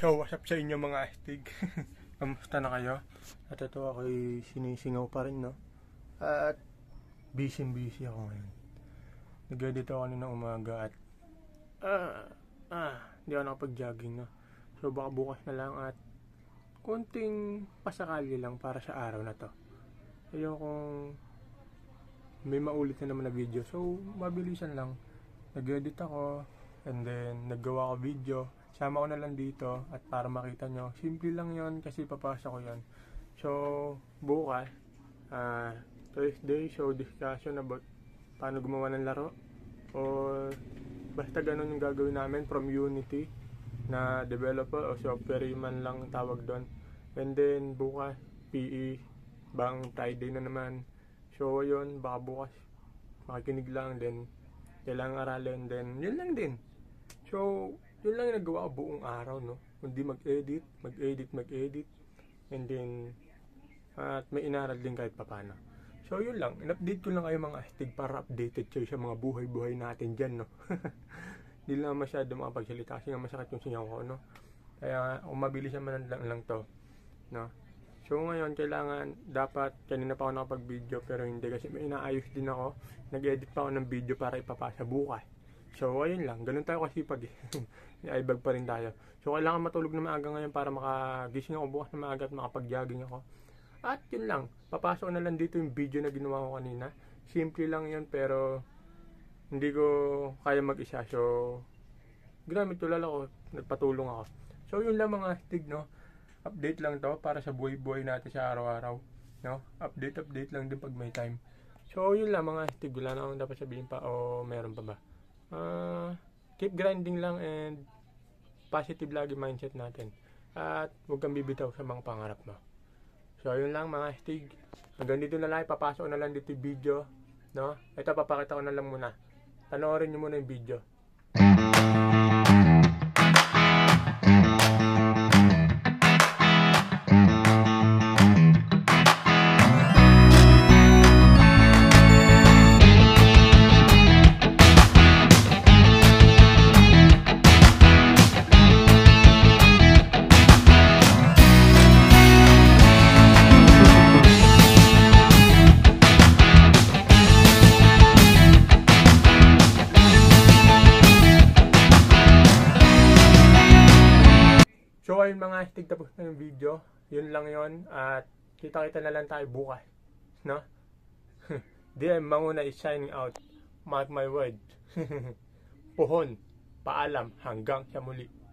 So, what's up sa inyo mga astig? Kamusta na kayo? At ito ako'y sinisingaw pa rin, no? At busy ako ngayon. Nag-edit ako na umaga at hindi ako nakapag-jogging, no? So, baka bukas na lang at konting pasakali lang para sa araw na to. Ayokong may maulit na naman na video. So, mabilisan lang. Nag-edit ako and then naggawa ko video. Sama ko na lang dito at para makita nyo, simple lang yon kasi papasa ko yon. So, bukas Thursday, so discussion about paano gumawa ng laro or basta ganun yung gagawin namin from Unity na developer o software man lang tawag doon. And then bukas PE bang Friday na naman. So yun, baka bukas makikinig lang then kailangan aralin then yun lang din. So yun lang yung nagawa ko buong araw, no? Kundi mag-edit. And then, at may inaral din kahit papano. So, yun lang. In-update ko lang kayo mga astig para updated kayo sa mga buhay-buhay natin dyan, no? Hindi lang masyado makapagsalita kasi nga masakit yung singaw ko, no? Kaya, mabilis naman lang to, no? So, ngayon, kailangan, dapat, kanina pa ako nakapag-video pero hindi kasi may inaayos din ako. Nag-edit pa ako ng video para ipapasa bukas. So, ayun lang. Ganun tayo kasi pag i-ibag pa rin tayo. So, kailangan matulog na maaga ngayon para makagising ako bukas na maaga at makapag-jogging ako. At yun lang. Papasok na lang dito yung video na ginawa ko kanina. Simple lang yun pero hindi ko kaya mag-isa. So, gramit tulala ko. Nagpatulong ako. So, yun lang mga astig, no? Update lang to para sa buhay-buhay natin sa araw-araw, no? Update lang din pag may time. So, yun lang mga astig. Wala na akong dapat sabihin pa o meron pa ba? Keep grinding lang and positive lagi mindset natin at huwag kang bibitaw sa mga pangarap mo. So yun lang mga astig, hanggang dito na lang, papasok na lang dito yung video, no? Ito papakita ko na lang muna, panoorin nyo muna yung video. Ayun mga astig, tapos na yung video. Yun lang yon at kita-kita na lang tayo bukas, no? DM Mangunay is signing out. Mark my word. Puhon, paalam, hanggang sa muli.